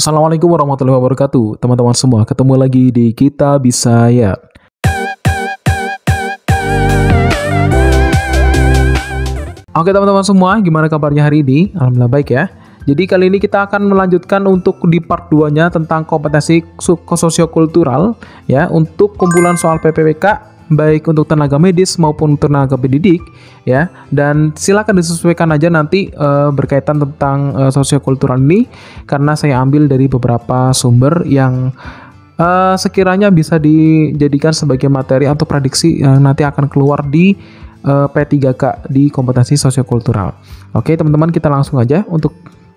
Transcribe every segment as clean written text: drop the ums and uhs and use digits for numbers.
Assalamualaikum warahmatullahi wabarakatuh, teman-teman semua. Ketemu lagi di KITABISAYA. Oke teman-teman semua, gimana kabarnya hari ini? Alhamdulillah baik ya. Jadi kali ini kita akan melanjutkan untuk di part 2-nya tentang kompetensi sosiokultural ya, untuk kumpulan soal PPPK baik untuk tenaga medis maupun tenaga pendidik ya, dan silakan disesuaikan aja nanti berkaitan tentang sosiokultural ini, karena saya ambil dari beberapa sumber yang sekiranya bisa dijadikan sebagai materi atau prediksi yang nanti akan keluar di P3K di kompetensi sosiokultural. Oke teman-teman, kita langsung aja untuk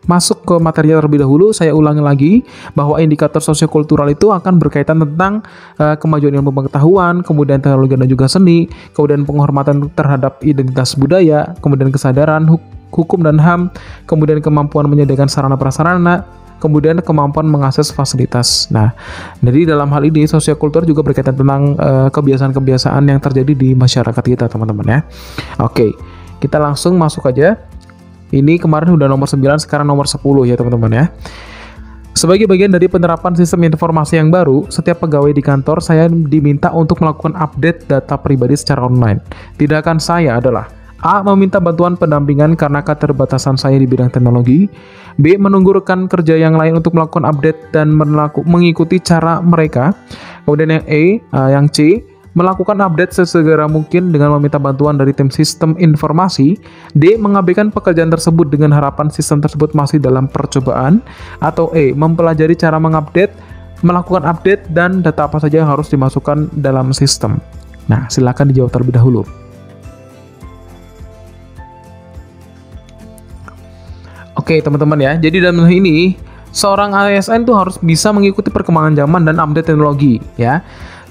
masuk ke materinya terlebih dahulu. Saya ulangi lagi bahwa indikator sosiokultural itu akan berkaitan tentang kemajuan ilmu pengetahuan, kemudian teknologi dan juga seni, kemudian penghormatan terhadap identitas budaya, kemudian kesadaran hukum dan HAM, kemudian kemampuan menyediakan sarana prasarana, kemudian kemampuan mengakses fasilitas. Nah, jadi dalam hal ini sosiokultural juga berkaitan tentang kebiasaan-kebiasaan yang terjadi di masyarakat kita, teman-teman ya. Oke, kita langsung masuk aja. Ini kemarin udah nomor 9, sekarang nomor 10 ya teman-teman ya. Sebagai bagian dari penerapan sistem informasi yang baru, setiap pegawai di kantor saya diminta untuk melakukan update data pribadi secara online. Tindakan saya adalah A. Meminta bantuan pendampingan karena keterbatasan saya di bidang teknologi. B. Menunggu rekan kerja yang lain untuk melakukan update dan mengikuti cara mereka. Kemudian yang C. Melakukan update sesegera mungkin dengan meminta bantuan dari tim sistem informasi. D. Mengabaikan pekerjaan tersebut dengan harapan sistem tersebut masih dalam percobaan. Atau E. Mempelajari cara mengupdate, melakukan update, dan data apa saja yang harus dimasukkan dalam sistem. Nah, silakan dijawab terlebih dahulu. Oke teman-teman ya, jadi dalam hal ini seorang ASN itu harus bisa mengikuti perkembangan zaman dan update teknologi ya.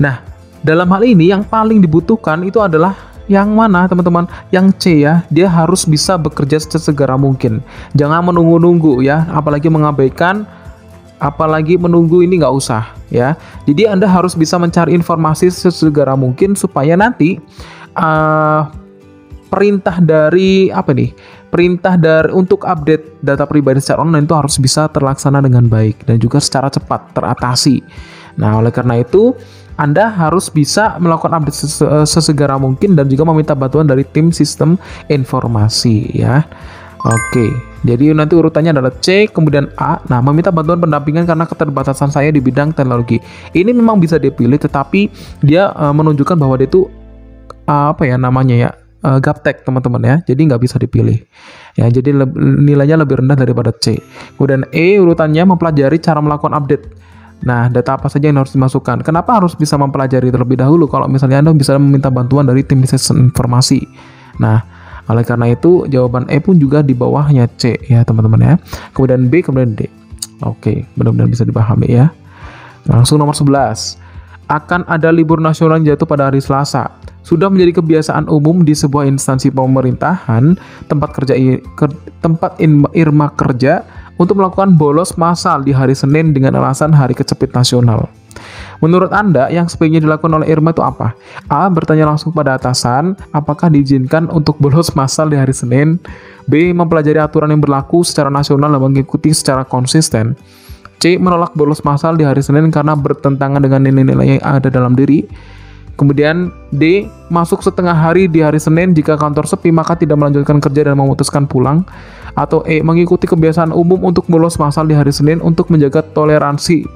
Nah, dalam hal ini yang paling dibutuhkan itu adalah yang mana teman-teman? Yang C ya, dia harus bisa bekerja sesegera mungkin. Jangan menunggu-nunggu ya, apalagi mengabaikan, apalagi menunggu, ini nggak usah ya. Jadi Anda harus bisa mencari informasi sesegera mungkin supaya nanti perintah dari apa nih? Perintah dari untuk update data pribadi secara online itu harus bisa terlaksana dengan baik dan juga secara cepat teratasi. Nah, oleh karena itu Anda harus bisa melakukan update sesegera mungkin dan juga meminta bantuan dari tim sistem informasi ya. Oke, jadi nanti urutannya adalah C, kemudian A. Nah, meminta bantuan pendampingan karena keterbatasan saya di bidang teknologi. Ini memang bisa dipilih, tetapi dia menunjukkan bahwa dia itu apa ya namanya ya, gaptek teman-teman ya, jadi nggak bisa dipilih ya, jadi nilainya lebih rendah daripada C. Kemudian E urutannya mempelajari cara melakukan update. Nah, data apa saja yang harus dimasukkan? Kenapa harus bisa mempelajari terlebih dahulu? Kalau misalnya Anda bisa meminta bantuan dari tim sistem informasi. Nah, oleh karena itu jawaban E pun juga di bawahnya C ya teman-teman ya. Kemudian B, kemudian D. Oke, benar-benar bisa dipahami ya. Langsung nomor 11. Akan ada libur nasional yang jatuh pada hari Selasa. Sudah menjadi kebiasaan umum di sebuah instansi pemerintahan, tempat Irma kerja, untuk melakukan bolos massal di hari Senin dengan alasan hari kejepit nasional. Menurut Anda, yang sebaiknya dilakukan oleh Irma itu apa? A. Bertanya langsung pada atasan, apakah diizinkan untuk bolos massal di hari Senin? B. Mempelajari aturan yang berlaku secara nasional dan mengikuti secara konsisten. C. Menolak bolos massal di hari Senin karena bertentangan dengan nilai-nilai yang ada dalam diri. Kemudian D. Masuk setengah hari di hari Senin, jika kantor sepi maka tidak melanjutkan kerja dan memutuskan pulang. Atau E. Mengikuti kebiasaan umum untuk bolos massal di hari Senin untuk menjaga toleransi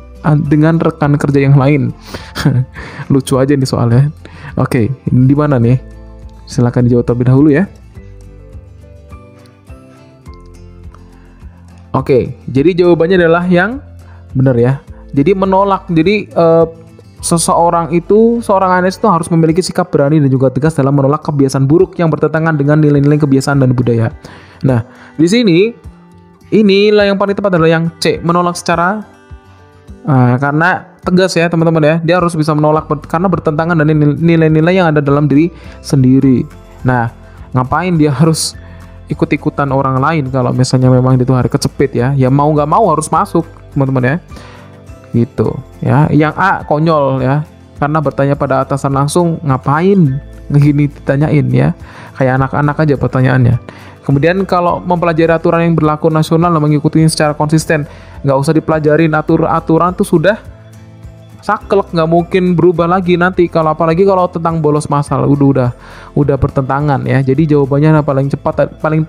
dengan rekan kerja yang lain. Lucu aja nih soalnya. Oke, di mana nih? Silakan dijawab terlebih dahulu ya. Oke, jadi jawabannya adalah yang benar ya. Jadi menolak. Jadi seorang ASN itu harus memiliki sikap berani dan juga tegas dalam menolak kebiasaan buruk yang bertentangan dengan nilai-nilai kebiasaan dan budaya. Nah, di sini inilah yang paling tepat adalah yang C, menolak secara karena tegas ya teman-teman ya. Dia harus bisa menolak karena bertentangan dengan nilai-nilai yang ada dalam diri sendiri. Nah, ngapain dia harus ikut-ikutan orang lain kalau misalnya memang itu hari kecepit ya? Ya mau nggak mau harus masuk teman-teman ya. Gitu ya. Yang A konyol ya, karena bertanya pada atasan langsung, ngapain ngegini ditanyain ya, kayak anak-anak aja pertanyaannya. Kemudian kalau mempelajari aturan yang berlaku nasional dan mengikutinya secara konsisten, nggak usah dipelajarin, aturan tuh sudah saklek, nggak mungkin berubah lagi nanti. Kalau apalagi kalau tentang bolos massal, udah bertentangan ya. Jadi jawabannya paling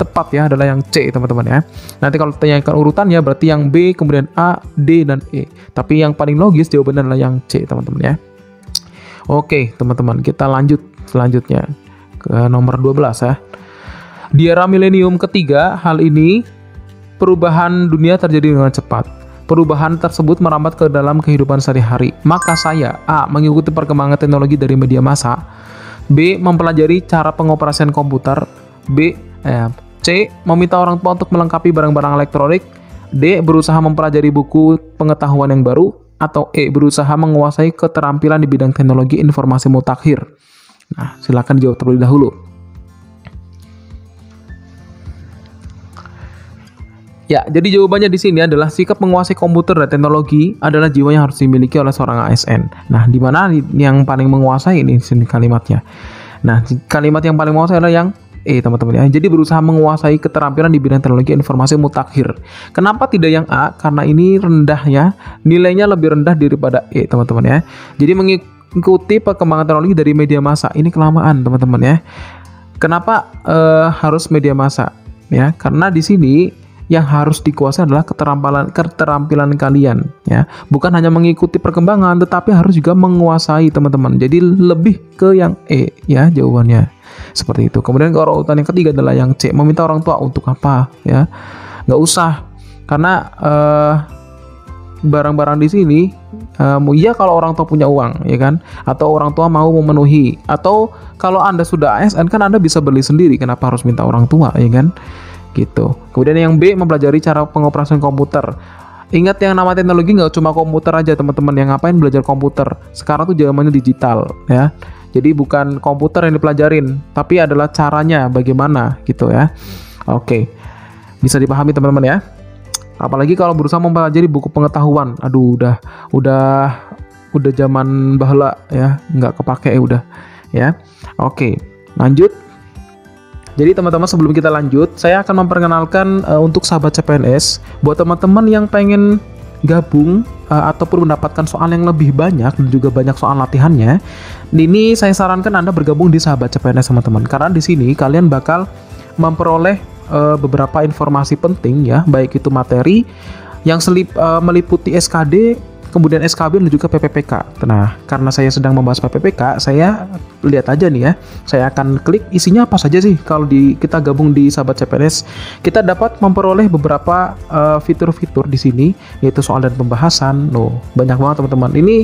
tepat ya adalah yang C, teman-teman ya. Nanti kalau tanyakan urutannya berarti yang B, kemudian A, D dan E. Tapi yang paling logis jawabannya adalah yang C, teman-teman ya. Oke, teman-teman, kita lanjut selanjutnya ke nomor 12 ya. Di era milenium ketiga, hal ini perubahan dunia terjadi dengan cepat. Perubahan tersebut merambat ke dalam kehidupan sehari-hari. Maka saya A. mengikuti perkembangan teknologi dari media massa, B. mempelajari cara pengoperasian komputer, C. meminta orang tua untuk melengkapi barang-barang elektronik, D. berusaha mempelajari buku pengetahuan yang baru, atau E. berusaha menguasai keterampilan di bidang teknologi informasi mutakhir. Nah, silakan dijawab terlebih dahulu. Ya, jadi jawabannya di sini adalah sikap menguasai komputer dan teknologi adalah jiwa yang harus dimiliki oleh seorang ASN. Nah, di mana yang paling menguasai ini sini kalimatnya. Nah, kalimat yang paling menguasai adalah yang E, teman-teman ya. Jadi berusaha menguasai keterampilan di bidang teknologi informasi mutakhir. Kenapa tidak yang A? Karena ini rendah ya. Nilainya lebih rendah daripada E, teman-teman ya. Jadi mengikuti perkembangan teknologi dari media massa ini kelamaan, teman-teman ya. Kenapa harus media massa? Ya, karena di sini yang harus dikuasai adalah keterampilan kalian ya. Bukan hanya mengikuti perkembangan, tetapi harus juga menguasai, teman-teman. Jadi lebih ke yang E ya jawabannya. Seperti itu. Kemudian kalau urutan yang ketiga adalah yang C. Meminta orang tua untuk apa ya? Nggak usah. Karena barang-barang di sini ya kalau orang tua punya uang ya kan, atau orang tua mau memenuhi, atau kalau Anda sudah ASN kan Anda bisa beli sendiri, kenapa harus minta orang tua ya kan? Gitu. Kemudian yang B. mempelajari cara pengoperasian komputer. Ingat, yang nama teknologi nggak cuma komputer aja, teman-teman. Yang ngapain belajar komputer? Sekarang tuh zamannya digital ya. Jadi bukan komputer yang dipelajarin, tapi adalah caranya bagaimana gitu ya. Oke. Bisa dipahami, teman-teman ya. Apalagi kalau berusaha mempelajari buku pengetahuan. Aduh, udah zaman baheula ya, nggak kepake udah ya. Oke, lanjut. Jadi teman-teman, sebelum kita lanjut, saya akan memperkenalkan untuk sahabat CPNS, buat teman-teman yang pengen gabung ataupun mendapatkan soal yang lebih banyak dan juga banyak soal latihannya, ini saya sarankan Anda bergabung di sahabat CPNS, teman-teman. Karena di sini kalian bakal memperoleh beberapa informasi penting ya, baik itu materi yang meliputi SKD, kemudian SKB dan juga PPPK. Nah, karena saya sedang membahas PPPK, saya lihat aja nih ya. Saya akan klik isinya apa saja sih kalau kita gabung di sahabat CPNS. Kita dapat memperoleh beberapa fitur-fitur di sini, yaitu soal dan pembahasan. Loh, banyak banget, teman-teman. Ini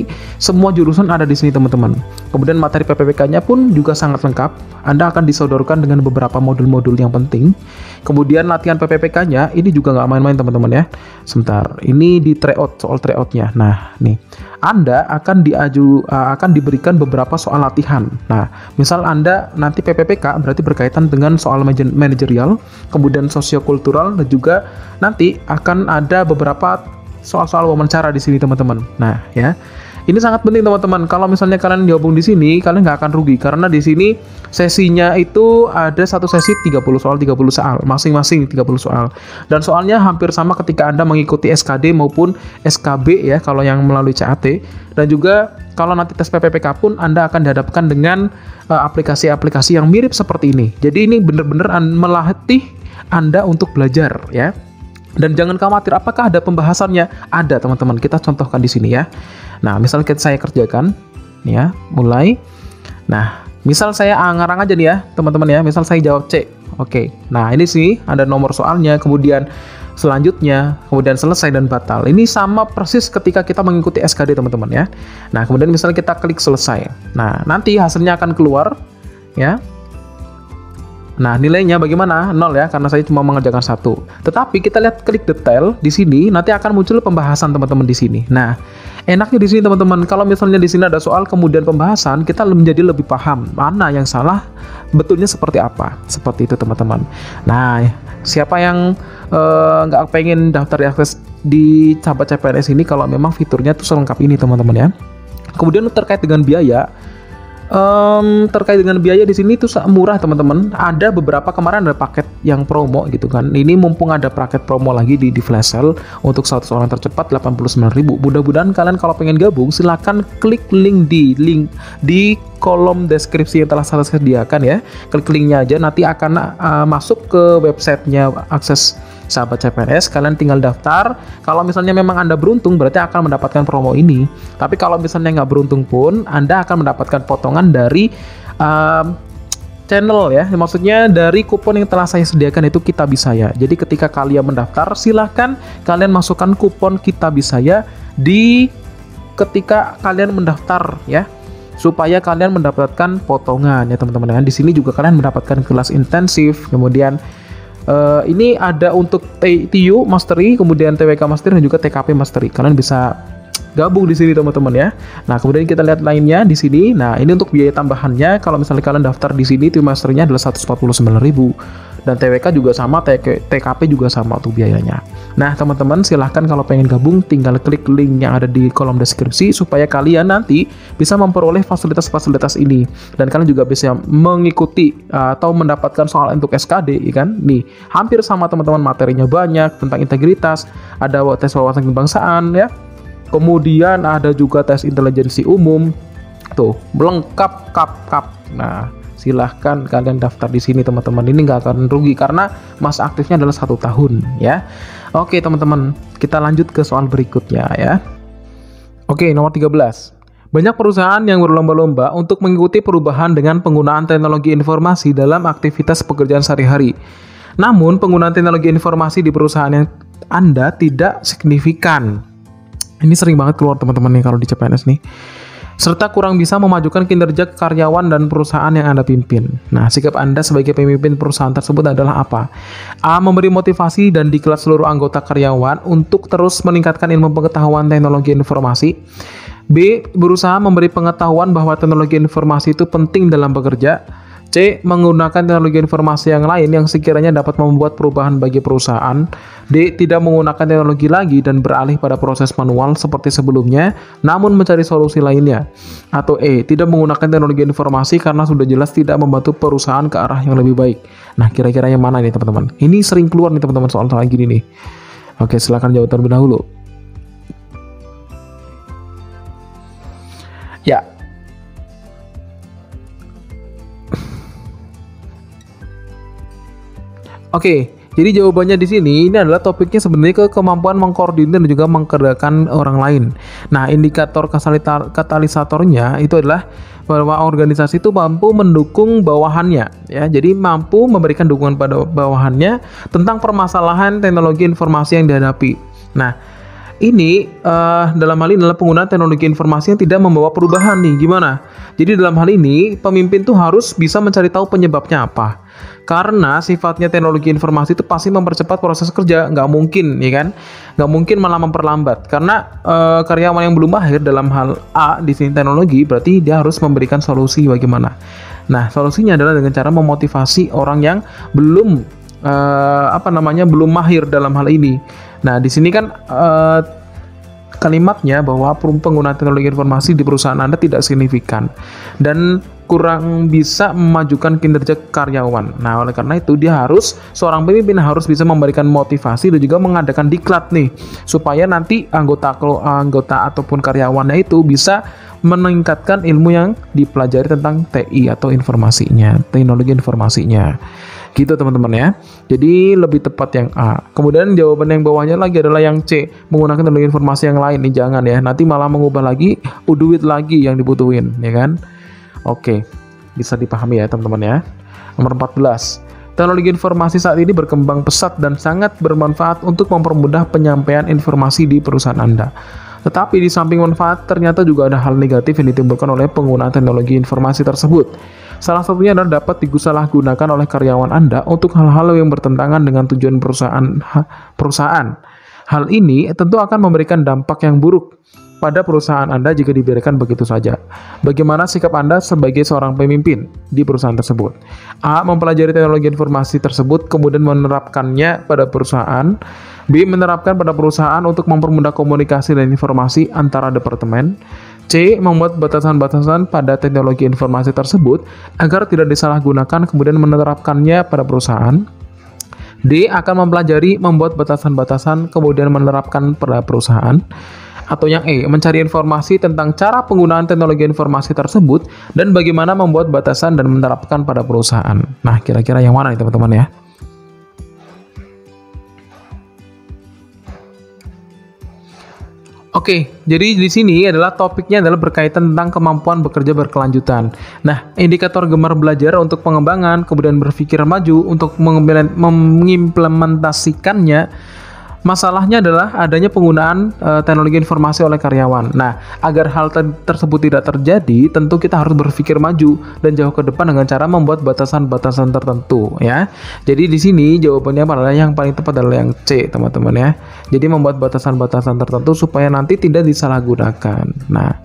semua jurusan ada di sini, teman-teman. Kemudian materi PPPK-nya pun juga sangat lengkap. Anda akan disodorkan dengan beberapa modul-modul yang penting. Kemudian latihan PPPK-nya ini juga nggak main-main, teman-teman ya. Sebentar, ini di tryout, soal tryout-nya. Nah, nih, Anda akan diberikan beberapa soal latihan. Nah, misal Anda nanti PPPK berarti berkaitan dengan soal manajerial, kemudian sosiokultural, dan juga nanti akan ada beberapa soal-soal wawancara di sini, teman-teman. Nah, ya. Ini sangat penting, teman-teman. Kalau misalnya kalian gabung di sini, kalian nggak akan rugi, karena di sini sesinya itu ada satu sesi 30 soal, 30 soal, masing-masing 30 soal. Dan soalnya hampir sama ketika Anda mengikuti SKD maupun SKB ya, kalau yang melalui CAT. Dan juga kalau nanti tes PPPK pun Anda akan dihadapkan dengan aplikasi-aplikasi yang mirip seperti ini. Jadi ini benar-benar melatih Anda untuk belajar ya. Dan jangan khawatir, apakah ada pembahasannya? Ada, teman-teman. Kita contohkan di sini ya. Nah, misal saya kerjakan ya, mulai. Nah, misal saya ngarang aja nih ya, teman-teman ya. Misal saya jawab C. Oke. Nah, ini sih ada nomor soalnya, kemudian selanjutnya, kemudian selesai dan batal. Ini sama persis ketika kita mengikuti SKD, teman-teman ya. Nah, kemudian misalnya kita klik selesai. Nah, nanti hasilnya akan keluar ya. Nah, nilainya bagaimana? 0 ya, karena saya cuma mengerjakan satu. Tetapi kita lihat klik detail di sini, nanti akan muncul pembahasan, teman-teman, di sini. Nah, enaknya di sini, teman-teman, kalau misalnya di sini ada soal kemudian pembahasan, kita menjadi lebih paham mana yang salah, betulnya seperti apa. Seperti itu, teman-teman. Nah, siapa yang nggak pengen daftar akses di sahabat CPNS ini kalau memang fiturnya tuh selengkap ini, teman-teman ya. Kemudian terkait dengan biaya, Terkait dengan biaya di sini itu murah teman-teman. Ada beberapa kemarin ada paket yang promo gitu kan. Ini mumpung ada paket promo lagi di flash sale untuk 100 orang tercepat 89.000. Mudah-mudahan kalian kalau pengen gabung silahkan klik link di kolom deskripsi yang telah saya sediakan ya. Klik linknya aja, nanti akan masuk ke websitenya akses Sahabat CPNS, kalian tinggal daftar. Kalau misalnya memang Anda beruntung, berarti akan mendapatkan promo ini. Tapi kalau misalnya nggak beruntung pun, Anda akan mendapatkan potongan dari channel ya. Maksudnya dari kupon yang telah saya sediakan itu KITABISAYA. Jadi ketika kalian mendaftar, silahkan kalian masukkan kupon KITABISAYA di ketika kalian mendaftar ya, supaya kalian mendapatkan potongan ya teman-teman. Di sini juga kalian mendapatkan kelas intensif, kemudian ini ada untuk TIU Mastery, kemudian TWK Mastery, dan juga TKP Mastery. Kalian bisa gabung di sini teman-teman ya. Nah, kemudian kita lihat lainnya di sini. Nah, ini untuk biaya tambahannya. Kalau misalnya kalian daftar di sini, TIU Mastery-nya adalah 149.000. Dan TWK juga sama, TKP juga sama tuh biayanya. Nah, teman-teman silahkan kalau pengen gabung, tinggal klik link yang ada di kolom deskripsi supaya kalian nanti bisa memperoleh fasilitas-fasilitas ini. Dan kalian juga bisa mengikuti atau mendapatkan soal untuk SKD, ya kan? Nih, hampir sama teman-teman, materinya banyak tentang integritas, ada tes wawasan kebangsaan ya. Kemudian ada juga tes intelijensi umum. Tuh, lengkap kap. Nah, silahkan kalian daftar di sini teman-teman. Ini nggak akan rugi karena masa aktifnya adalah 1 tahun ya. Oke teman-teman, kita lanjut ke soal berikutnya ya. Oke, nomor 13. Banyak perusahaan yang berlomba-lomba untuk mengikuti perubahan dengan penggunaan teknologi informasi dalam aktivitas pekerjaan sehari-hari. Namun penggunaan teknologi informasi di perusahaan yang Anda tidak signifikan. Ini sering banget keluar teman-teman nih kalau di CPNS nih. Serta kurang bisa memajukan kinerja karyawan dan perusahaan yang Anda pimpin. Nah, sikap Anda sebagai pemimpin perusahaan tersebut adalah apa? A. Memberi motivasi dan diklat seluruh anggota karyawan untuk terus meningkatkan ilmu pengetahuan teknologi informasi. B. Berusaha memberi pengetahuan bahwa teknologi informasi itu penting dalam bekerja. C. Menggunakan teknologi informasi yang lain yang sekiranya dapat membuat perubahan bagi perusahaan. D. Tidak menggunakan teknologi lagi dan beralih pada proses manual seperti sebelumnya, namun mencari solusi lainnya. Atau E. Tidak menggunakan teknologi informasi karena sudah jelas tidak membantu perusahaan ke arah yang lebih baik. Nah, kira-kira yang mana nih teman-teman? Ini sering keluar nih teman-teman soal-soal gini nih. Oke, silahkan jawab terlebih dahulu. Ya, oke, jadi jawabannya di sini ini adalah topiknya sebenarnya kemampuan mengkoordinir dan juga mengkerjakan orang lain. Nah, indikator katalisatornya itu adalah bahwa organisasi itu mampu mendukung bawahannya ya. Jadi mampu memberikan dukungan pada bawahannya tentang permasalahan teknologi informasi yang dihadapi. Nah, ini dalam hal ini adalah penggunaan teknologi informasi yang tidak membawa perubahan nih. Gimana? Jadi dalam hal ini pemimpin tuh harus bisa mencari tahu penyebabnya apa. Karena sifatnya teknologi informasi itu pasti mempercepat proses kerja, nggak mungkin ya kan? Nggak mungkin malah memperlambat. Karena karyawan yang belum mahir dalam hal A di sini teknologi, berarti dia harus memberikan solusi bagaimana. Nah, solusinya adalah dengan cara memotivasi orang yang belum belum mahir dalam hal ini. Nah, di sini kan kalimatnya bahwa penggunaan teknologi informasi di perusahaan Anda tidak signifikan dan kurang bisa memajukan kinerja karyawan. Nah, oleh karena itu dia harus, seorang pemimpin harus bisa memberikan motivasi dan juga mengadakan diklat nih supaya nanti anggota ataupun karyawannya itu bisa meningkatkan ilmu yang dipelajari tentang TI atau informasinya, teknologi informasinya. Gitu teman-teman ya. Jadi lebih tepat yang A. Kemudian jawaban yang bawahnya lagi adalah yang C, menggunakan teknologi informasi yang lain. Nih jangan ya, nanti malah mengubah lagi, duit lagi yang dibutuhin, ya kan? Oke, bisa dipahami ya teman-teman ya. Nomor 14. Teknologi informasi saat ini berkembang pesat dan sangat bermanfaat untuk mempermudah penyampaian informasi di perusahaan Anda. Tetapi di samping manfaat, ternyata juga ada hal negatif yang ditimbulkan oleh penggunaan teknologi informasi tersebut. Salah satunya adalah dapat disalahgunakan oleh karyawan Anda untuk hal-hal yang bertentangan dengan tujuan perusahaan. Hal ini tentu akan memberikan dampak yang buruk pada perusahaan Anda jika dibiarkan begitu saja. Bagaimana sikap Anda sebagai seorang pemimpin di perusahaan tersebut? A. Mempelajari teknologi informasi tersebut kemudian menerapkannya pada perusahaan. B. Menerapkan pada perusahaan untuk mempermudah komunikasi dan informasi antara departemen. C. Membuat batasan-batasan pada teknologi informasi tersebut agar tidak disalahgunakan kemudian menerapkannya pada perusahaan. D. Akan mempelajari, membuat batasan-batasan kemudian menerapkan pada perusahaan. Atau yang E. Mencari informasi tentang cara penggunaan teknologi informasi tersebut dan bagaimana membuat batasan dan menerapkan pada perusahaan. Nah, kira-kira yang mana nih teman-teman ya? Oke, jadi di sini adalah topiknya adalah berkaitan tentang kemampuan bekerja berkelanjutan. Nah, indikator gemar belajar untuk pengembangan, kemudian berpikir maju untuk mengimplementasikannya. Masalahnya adalah adanya penggunaan teknologi informasi oleh karyawan. Nah, agar hal tersebut tidak terjadi, tentu kita harus berpikir maju dan jauh ke depan dengan cara membuat batasan-batasan tertentu, ya. Jadi di sini jawabannya adalah yang paling tepat adalah yang C, teman-teman ya. Jadi membuat batasan-batasan tertentu supaya nanti tidak disalahgunakan. Nah,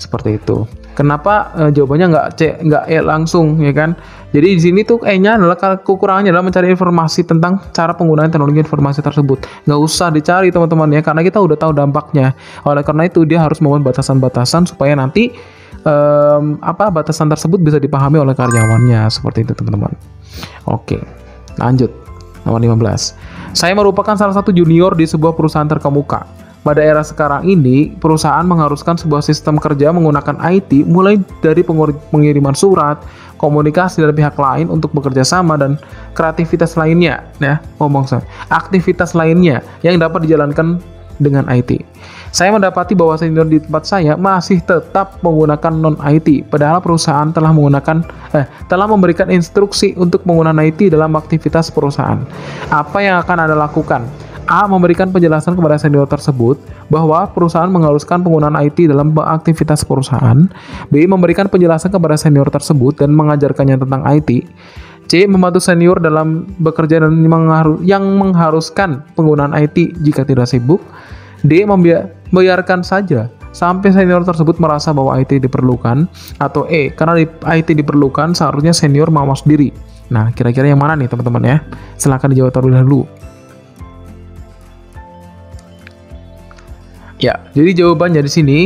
seperti itu. Kenapa jawabannya nggak C, nggak E langsung, ya kan? Jadi di sini tuh E-nya adalah kekurangannya adalah mencari informasi tentang cara penggunaan teknologi informasi tersebut. Nggak usah dicari teman-teman ya, karena kita udah tahu dampaknya. Oleh karena itu dia harus membuat batasan-batasan supaya nanti batasan tersebut bisa dipahami oleh karyawannya, seperti itu teman-teman. Oke, lanjut nomor 15. Saya merupakan salah satu junior di sebuah perusahaan terkemuka. Pada era sekarang ini, perusahaan mengharuskan sebuah sistem kerja menggunakan IT mulai dari pengiriman surat, komunikasi dari pihak lain untuk bekerja sama dan kreativitas lainnya, ya, aktivitas lainnya yang dapat dijalankan dengan IT. Saya mendapati bahwa senior di tempat saya masih tetap menggunakan non IT, padahal perusahaan telah memberikan instruksi untuk menggunakan IT dalam aktivitas perusahaan. Apa yang akan Anda lakukan? A. Memberikan penjelasan kepada senior tersebut bahwa perusahaan mengharuskan penggunaan IT dalam aktivitas perusahaan. B. Memberikan penjelasan kepada senior tersebut dan mengajarkannya tentang IT. C. Membantu senior dalam bekerja dan yang mengharuskan penggunaan IT jika tidak sibuk. D. Membiarkan saja sampai senior tersebut merasa bahwa IT diperlukan. Atau E. Karena IT diperlukan, seharusnya senior mawas diri. Nah, kira-kira yang mana nih teman-teman ya? Silakan dijawab terlebih dahulu. Ya, jadi jawabannya di sini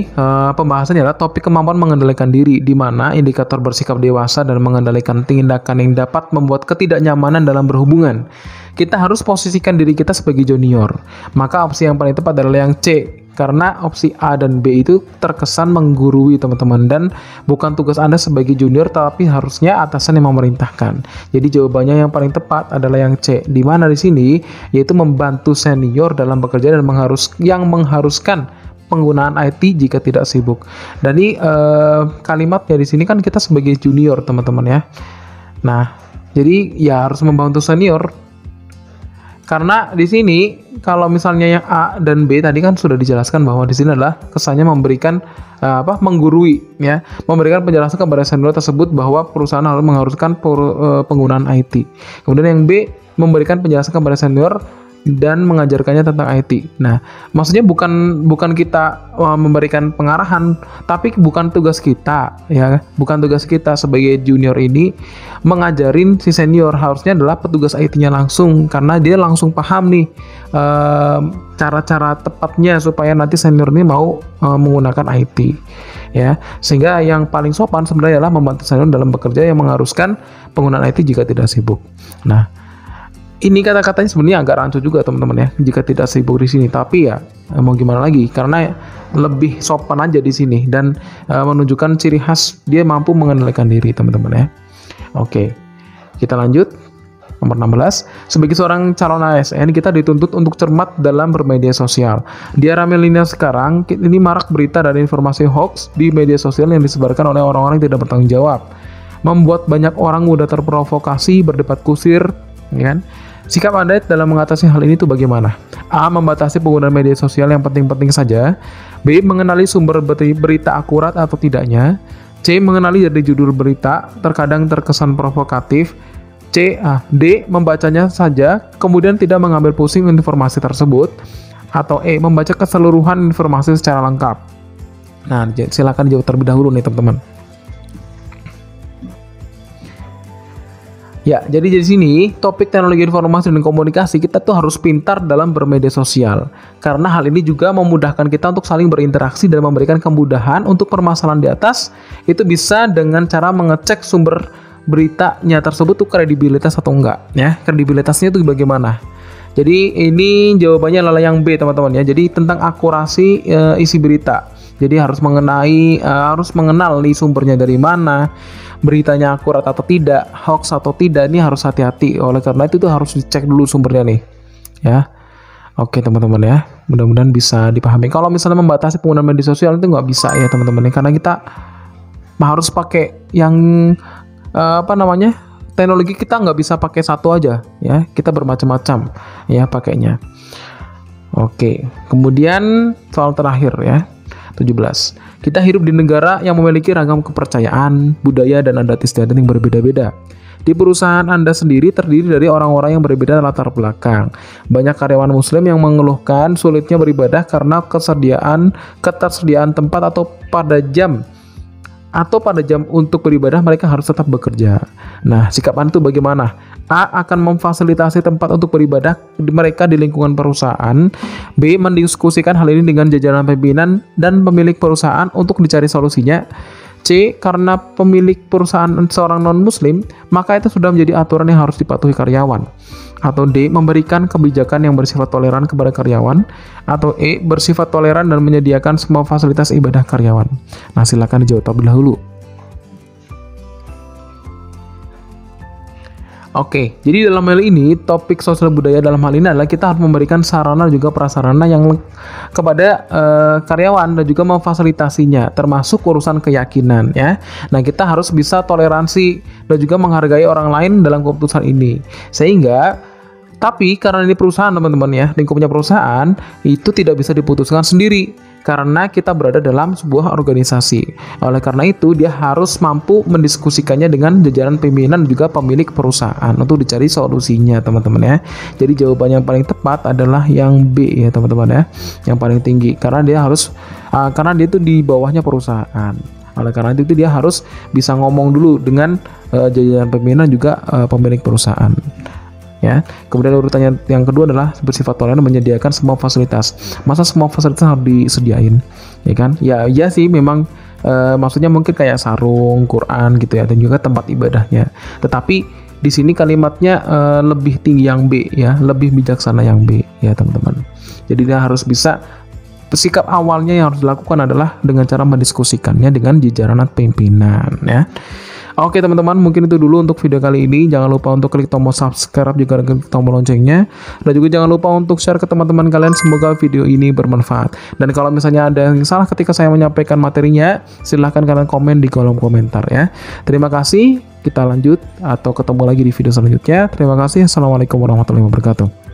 pembahasannya adalah topik kemampuan mengendalikan diri, di mana indikator bersikap dewasa dan mengendalikan tindakan yang dapat membuat ketidaknyamanan dalam berhubungan. Kita harus posisikan diri kita sebagai junior. Maka opsi yang paling tepat adalah yang C, karena opsi A dan B itu terkesan menggurui teman-teman dan bukan tugas Anda sebagai junior, tapi harusnya atasan yang memerintahkan. Jadi jawabannya yang paling tepat adalah yang C, di mana di sini yaitu membantu senior dalam bekerja dan mengharuskan penggunaan IT jika tidak sibuk. Dan ini kalimatnya di sini kan kita sebagai junior teman-teman ya. Nah, jadi ya harus membantu senior. Karena di sini kalau misalnya yang A dan B tadi kan sudah dijelaskan bahwa di sini adalah kesannya memberikan menggurui ya, memberikan penjelasan kepada senior tersebut bahwa perusahaan harus mengharuskan penggunaan IT. Kemudian yang B memberikan penjelasan kepada senior dan mengajarkannya tentang IT. Nah, maksudnya bukan kita memberikan pengarahan, tapi bukan tugas kita ya, bukan tugas kita sebagai junior ini mengajarin si senior, harusnya adalah petugas IT-nya langsung, karena dia langsung paham nih cara-cara tepatnya supaya nanti senior ini mau menggunakan IT. Ya, sehingga yang paling sopan sebenarnya adalah membantu senior dalam bekerja yang mengharuskan penggunaan IT jika tidak sibuk. Nah, ini kata-katanya sebenarnya agak rancu juga teman-teman ya, jika tidak sibuk di sini. Tapi ya mau gimana lagi, karena lebih sopan aja di sini dan menunjukkan ciri khas dia mampu mengendalikan diri teman-teman ya. Oke, kita lanjut nomor 16. Sebagai seorang calon ASN, kita dituntut untuk cermat dalam bermedia sosial. Di era milenial sekarang, ini marak berita dan informasi hoax di media sosial yang disebarkan oleh orang-orang yang tidak bertanggung jawab, membuat banyak orang mudah terprovokasi, berdebat kusir, ya kan? Sikap Anda dalam mengatasi hal ini itu bagaimana? A. Membatasi penggunaan media sosial yang penting-penting saja. B. Mengenali sumber berita akurat atau tidaknya. C. Mengenali dari judul berita, terkadang terkesan provokatif. D. Membacanya saja, kemudian tidak mengambil pusing informasi tersebut. Atau E. Membaca keseluruhan informasi secara lengkap. Nah, silakan jawab terlebih dahulu nih teman-teman. Ya, jadi di sini topik teknologi informasi dan komunikasi kita tuh harus pintar dalam bermedia sosial. Karena hal ini juga memudahkan kita untuk saling berinteraksi dan memberikan kemudahan untuk permasalahan di atas. Itu bisa dengan cara mengecek sumber beritanya tersebut tuh kredibilitas atau enggak ya. Kredibilitasnya tuh bagaimana? Jadi ini jawabannya adalah yang B, teman-teman ya. Jadi tentang akurasi isi berita. Jadi harus mengenal nih sumbernya dari mana, beritanya akurat atau tidak, hoax atau tidak, ini harus hati-hati. Oleh karena itu harus dicek dulu sumbernya nih. Ya. Oke, teman-teman ya. Mudah-mudahan bisa dipahami. Kalau misalnya membatasi penggunaan media sosial itu nggak bisa ya, teman-teman ya. Karena kita harus pakai yang teknologi kita nggak bisa pakai satu aja ya, kita bermacam-macam ya pakainya. Oke, kemudian soal terakhir ya, 17. Kita hidup di negara yang memiliki ragam kepercayaan, budaya, dan adat istiadat yang berbeda-beda. Di perusahaan Anda sendiri terdiri dari orang-orang yang berbeda latar belakang. Banyak karyawan muslim yang mengeluhkan sulitnya beribadah karena ketersediaan tempat atau pada jam untuk beribadah mereka harus tetap bekerja. Nah, sikap Anda itu bagaimana? A. Akan memfasilitasi tempat untuk beribadah mereka di lingkungan perusahaan. B. Mendiskusikan hal ini dengan jajaran pimpinan dan pemilik perusahaan untuk dicari solusinya. C. Karena pemilik perusahaan seorang non-muslim, maka itu sudah menjadi aturan yang harus dipatuhi karyawan. Atau D. Memberikan kebijakan yang bersifat toleran kepada karyawan. Atau E. Bersifat toleran dan menyediakan semua fasilitas ibadah karyawan. Nah, silakan dijawab terlebih dahulu. Oke, jadi dalam hal ini topik sosial budaya dalam hal ini adalah kita harus memberikan sarana juga prasarana yang kepada karyawan dan juga memfasilitasinya, termasuk urusan keyakinan ya. Nah, kita harus bisa toleransi dan juga menghargai orang lain dalam keputusan ini. Tapi karena ini perusahaan, teman-teman ya, lingkupnya perusahaan itu tidak bisa diputuskan sendiri. Karena kita berada dalam sebuah organisasi. Oleh karena itu, dia harus mampu mendiskusikannya dengan jajaran pimpinan juga pemilik perusahaan untuk dicari solusinya, teman-teman ya. Jadi jawaban yang paling tepat adalah yang B ya, teman-teman ya. Yang paling tinggi karena dia itu di bawahnya perusahaan. Oleh karena itu dia harus bisa ngomong dulu dengan jajaran pimpinan juga pemilik perusahaan. Ya. Kemudian urutannya yang kedua adalah bersifat toleran menyediakan semua fasilitas. Masa semua fasilitas harus disediain, ya kan? Ya, iya sih memang maksudnya mungkin kayak sarung, Quran gitu ya, dan juga tempat ibadahnya. Tetapi di sini kalimatnya lebih tinggi yang B ya, lebih bijaksana yang B ya, teman-teman. Jadi dia harus bisa sikap awalnya yang harus dilakukan adalah dengan cara mendiskusikannya dengan jajaran pimpinan ya. Oke teman-teman, mungkin itu dulu untuk video kali ini. Jangan lupa untuk klik tombol subscribe juga klik tombol loncengnya. Dan juga jangan lupa untuk share ke teman-teman kalian. Semoga video ini bermanfaat. Dan kalau misalnya ada yang salah ketika saya menyampaikan materinya, silahkan kalian komen di kolom komentar ya. Terima kasih. Kita lanjut atau ketemu lagi di video selanjutnya. Terima kasih. Assalamualaikum warahmatullahi wabarakatuh.